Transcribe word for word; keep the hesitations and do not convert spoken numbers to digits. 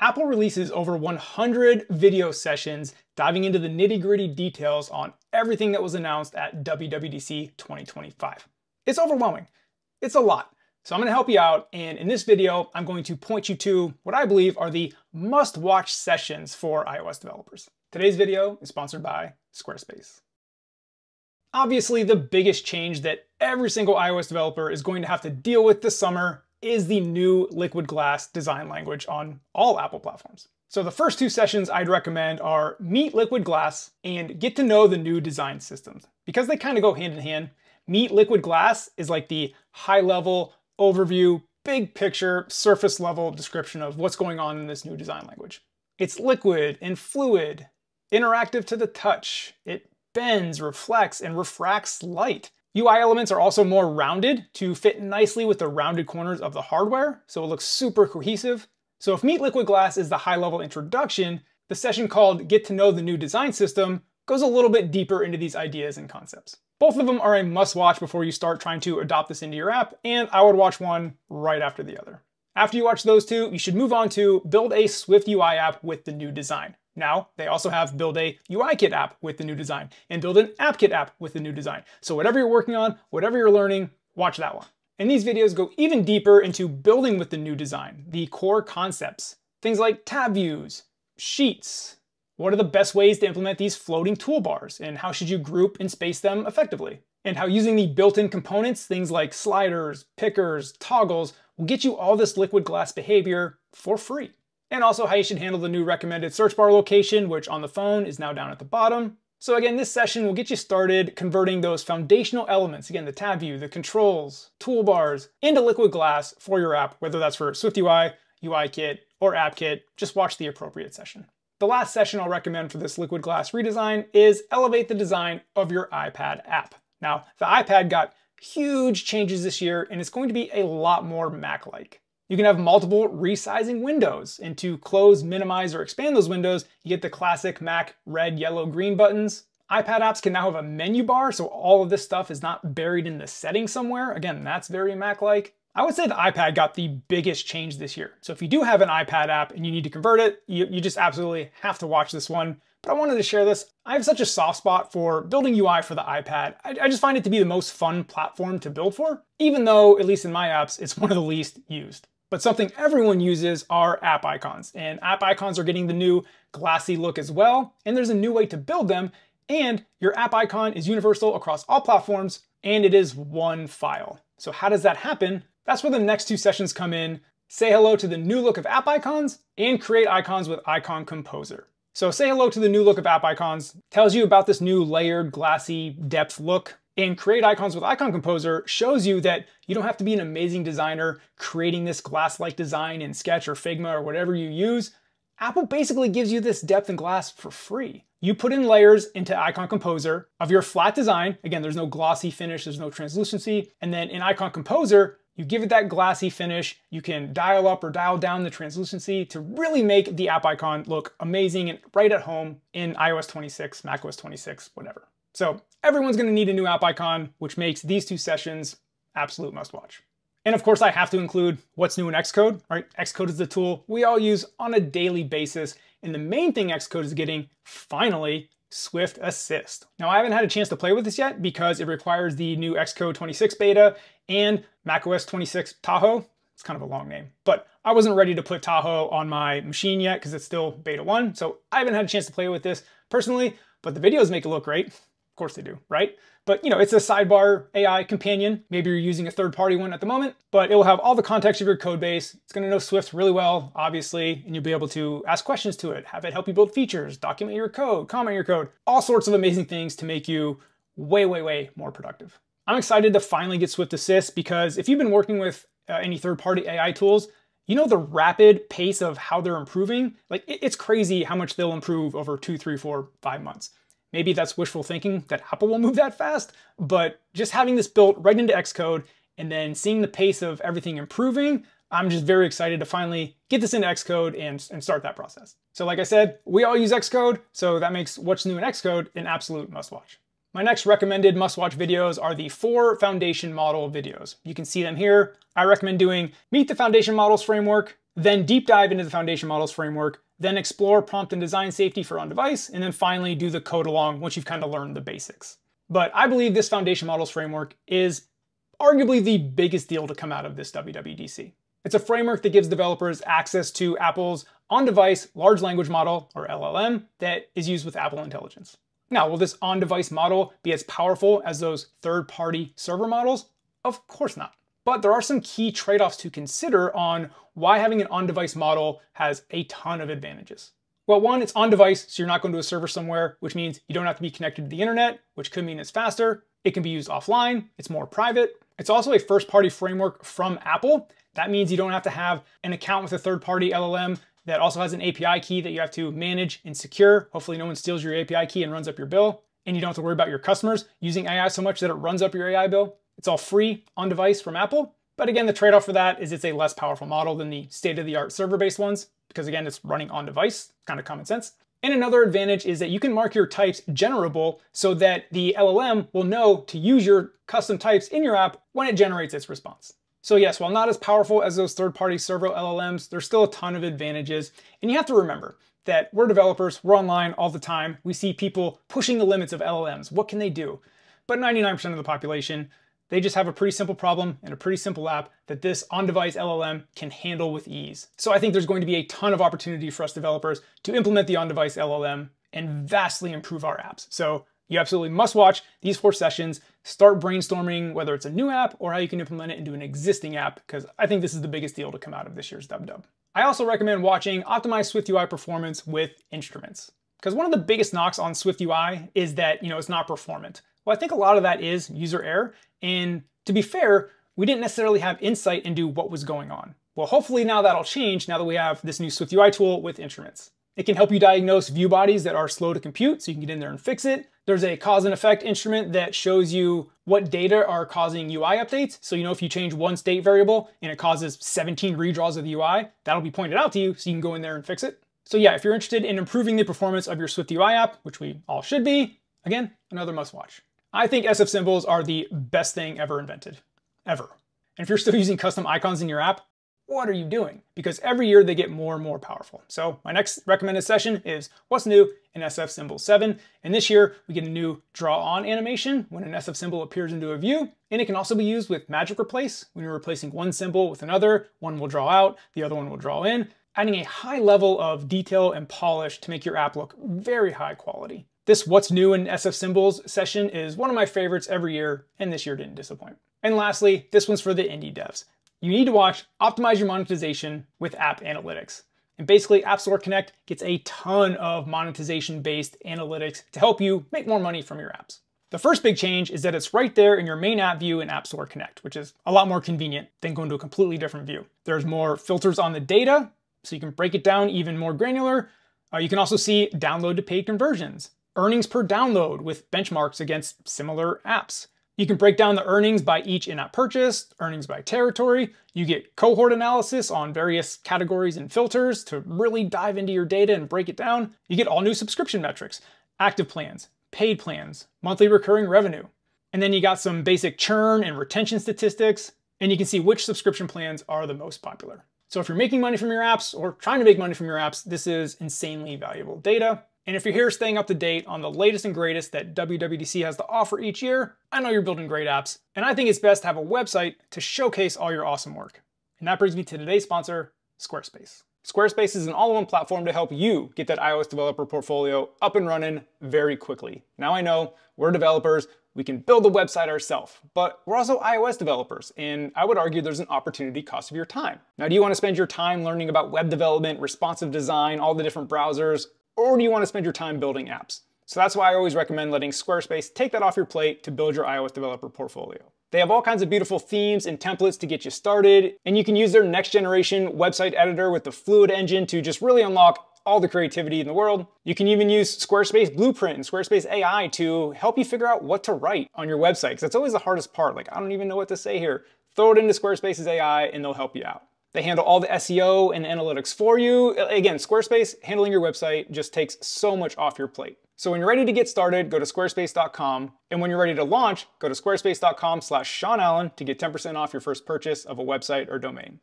Apple releases over one hundred video sessions diving into the nitty-gritty details on everything that was announced at W W D C twenty twenty-five. It's overwhelming. It's a lot. So I'm going to help you out, and in this video, I'm going to point you to what I believe are the must-watch sessions for iOS developers. Today's video is sponsored by Squarespace. Obviously, the biggest change that every single iOS developer is going to have to deal with this summer is the new Liquid Glass design language on all Apple platforms. So the first two sessions I'd recommend are Meet Liquid Glass and Get to Know the New Design Systems, because they kind of go hand in hand. Meet Liquid Glass is like the high-level overview, big picture, surface level description of what's going on in this new design language. It's liquid and fluid, interactive to the touch. It bends, reflects, and refracts light. U I elements are also more rounded to fit nicely with the rounded corners of the hardware, so it looks super cohesive. So if Meet Liquid Glass is the high-level introduction, the session called Get to Know the New Design System goes a little bit deeper into these ideas and concepts. Both of them are a must-watch before you start trying to adopt this into your app, and I would watch one right after the other. After you watch those two, you should move on to build a SwiftUI app with the new design. Now, they also have build a UIKit app with the new design and build an AppKit app with the new design. So whatever you're working on, whatever you're learning, watch that one. And these videos go even deeper into building with the new design, the core concepts, things like tab views, sheets. What are the best ways to implement these floating toolbars, and how should you group and space them effectively? And how using the built-in components, things like sliders, pickers, toggles, will get you all this Liquid Glass behavior for free. And also how you should handle the new recommended search bar location, which on the phone is now down at the bottom. So again, this session will get you started converting those foundational elements, again, the tab view, the controls, toolbars, into Liquid Glass for your app, whether that's for SwiftUI, UIKit, or AppKit. Just watch the appropriate session. The last session I'll recommend for this Liquid Glass redesign is Elevate the Design of Your iPad App. Now, the iPad got huge changes this year, and it's going to be a lot more Mac-like. You can have multiple resizing windows, and to close, minimize, or expand those windows, you get the classic Mac red, yellow, green buttons. iPad apps can now have a menu bar, so all of this stuff is not buried in the settings somewhere. Again, that's very Mac-like. I would say the iPad got the biggest change this year. So if you do have an iPad app and you need to convert it, you, you just absolutely have to watch this one. But I wanted to share this. I have such a soft spot for building U I for the iPad. I, I just find it to be the most fun platform to build for, even though, at least in my apps, it's one of the least used. But something everyone uses are app icons, and app icons are getting the new glassy look as well, and there's a new way to build them, and your app icon is universal across all platforms, and it is one file. So how does that happen? That's where the next two sessions come in. Say hello to the new look of app icons, and create icons with Icon Composer. So say hello to the new look of app icons tells you about this new layered, glassy, depth look. And create icons with Icon Composer shows you that you don't have to be an amazing designer creating this glass-like design in Sketch or Figma or whatever you use. Apple basically gives you this depth and glass for free. You put in layers into Icon Composer of your flat design. Again, there's no glossy finish, there's no translucency. And then in Icon Composer, you give it that glassy finish. You can dial up or dial down the translucency to really make the app icon look amazing and right at home in iOS twenty-six, macOS twenty-six, whatever. So everyone's going to need a new app icon, which makes these two sessions absolute must watch. And of course, I have to include what's new in Xcode, right? Xcode is the tool we all use on a daily basis. And the main thing Xcode is getting, finally, Swift Assist. Now, I haven't had a chance to play with this yet because it requires the new Xcode twenty-six beta and macOS twenty-six Tahoe. It's kind of a long name, but I wasn't ready to put Tahoe on my machine yet because it's still beta one. So I haven't had a chance to play with this personally, but the videos make it look great. Of course they do, right? But you know, it's a sidebar A I companion. Maybe you're using a third-party one at the moment, but it will have all the context of your code base. It's gonna know Swift really well, obviously, and you'll be able to ask questions to it, have it help you build features, document your code, comment your code, all sorts of amazing things to make you way, way, way more productive. I'm excited to finally get Swift Assist because if you've been working with uh, any third-party A I tools, you know the rapid pace of how they're improving. Like it's crazy how much they'll improve over two, three, four, five months. Maybe that's wishful thinking that Apple will move that fast, but just having this built right into Xcode and then seeing the pace of everything improving, I'm just very excited to finally get this into Xcode and, and start that process. So like I said, we all use Xcode, so that makes what's new in Xcode an absolute must-watch. My next recommended must-watch videos are the four Foundation Model videos. You can see them here. I recommend doing Meet the Foundation Models framework, then deep dive into the Foundation Models framework, then explore prompt and design safety for on-device, and then finally do the code along once you've kind of learned the basics. But I believe this Foundation Models framework is arguably the biggest deal to come out of this W W D C. It's a framework that gives developers access to Apple's on-device large language model, or L L M, that is used with Apple Intelligence. Now, will this on-device model be as powerful as those third-party server models? Of course not. But there are some key trade-offs to consider on why having an on-device model has a ton of advantages. Well, one, it's on-device, so you're not going to a server somewhere, which means you don't have to be connected to the internet, which could mean it's faster. It can be used offline. It's more private. It's also a first-party framework from Apple. That means you don't have to have an account with a third-party L L M that also has an A P I key that you have to manage and secure. Hopefully no one steals your A P I key and runs up your bill. And you don't have to worry about your customers using A I so much that it runs up your A I bill. It's all free on device from Apple. But again, the trade-off for that is it's a less powerful model than the state-of-the-art server-based ones, because again, it's running on device, kind of common sense. And another advantage is that you can mark your types generable so that the L L M will know to use your custom types in your app when it generates its response. So yes, while not as powerful as those third-party server L L Ms, there's still a ton of advantages. And you have to remember that we're developers, we're online all the time. We see people pushing the limits of L L Ms. What can they do? But ninety-nine percent of the population, they just have a pretty simple problem and a pretty simple app that this on-device L L M can handle with ease. So I think there's going to be a ton of opportunity for us developers to implement the on-device L L M and vastly improve our apps. So you absolutely must watch these four sessions, start brainstorming whether it's a new app or how you can implement it into an existing app, because I think this is the biggest deal to come out of this year's W W D C. I also recommend watching Optimize SwiftUI Performance with Instruments, because one of the biggest knocks on SwiftUI is that, you know, it's not performant. Well, I think a lot of that is user error. And to be fair, we didn't necessarily have insight into what was going on. Well, hopefully now that'll change now that we have this new SwiftUI tool with Instruments. It can help you diagnose view bodies that are slow to compute, so you can get in there and fix it. There's a cause and effect instrument that shows you what data are causing U I updates. So you know if you change one state variable and it causes seventeen redraws of the U I, that'll be pointed out to you so you can go in there and fix it. So yeah, if you're interested in improving the performance of your SwiftUI app, which we all should be, again, another must watch. I think S F Symbols are the best thing ever invented, ever. And if you're still using custom icons in your app, what are you doing? Because every year they get more and more powerful. So my next recommended session is what's new in S F Symbol seven. And this year we get a new draw on animation when an S F symbol appears into a view. And it can also be used with magic replace. When you're replacing one symbol with another, one will draw out, the other one will draw in, adding a high level of detail and polish to make your app look very high quality. This What's New in S F Symbols session is one of my favorites every year, and this year didn't disappoint. And lastly, this one's for the indie devs. You need to watch Optimize Your Monetization with App Analytics. And basically, App Store Connect gets a ton of monetization-based analytics to help you make more money from your apps. The first big change is that it's right there in your main app view in App Store Connect, which is a lot more convenient than going to a completely different view. There's more filters on the data, so you can break it down even more granular. Uh, you can also see download to paid conversions, earnings per download with benchmarks against similar apps. You can break down the earnings by each in-app purchase, earnings by territory. You get cohort analysis on various categories and filters to really dive into your data and break it down. You get all new subscription metrics, active plans, paid plans, monthly recurring revenue. And then you got some basic churn and retention statistics, and you can see which subscription plans are the most popular. So if you're making money from your apps or trying to make money from your apps, this is insanely valuable data. And if you're here staying up to date on the latest and greatest that W W D C has to offer each year, I know you're building great apps, and I think it's best to have a website to showcase all your awesome work. And that brings me to today's sponsor, Squarespace. Squarespace is an all-in-one platform to help you get that iOS developer portfolio up and running very quickly. Now I know, we're developers, we can build the website ourselves, but we're also iOS developers, and I would argue there's an opportunity cost of your time. Now, do you want to spend your time learning about web development, responsive design, all the different browsers, or do you want to spend your time building apps? So that's why I always recommend letting Squarespace take that off your plate to build your iOS developer portfolio. They have all kinds of beautiful themes and templates to get you started, and you can use their next generation website editor with the Fluid engine to just really unlock all the creativity in the world. You can even use Squarespace Blueprint and Squarespace A I to help you figure out what to write on your website, because that's always the hardest part. Like, I don't even know what to say here. Throw it into Squarespace's A I and they'll help you out. They handle all the S E O and analytics for you. Again, Squarespace handling your website just takes so much off your plate. So when you're ready to get started, go to squarespace dot com. And when you're ready to launch, go to squarespace dot com slash Sean Allen to get ten percent off your first purchase of a website or domain.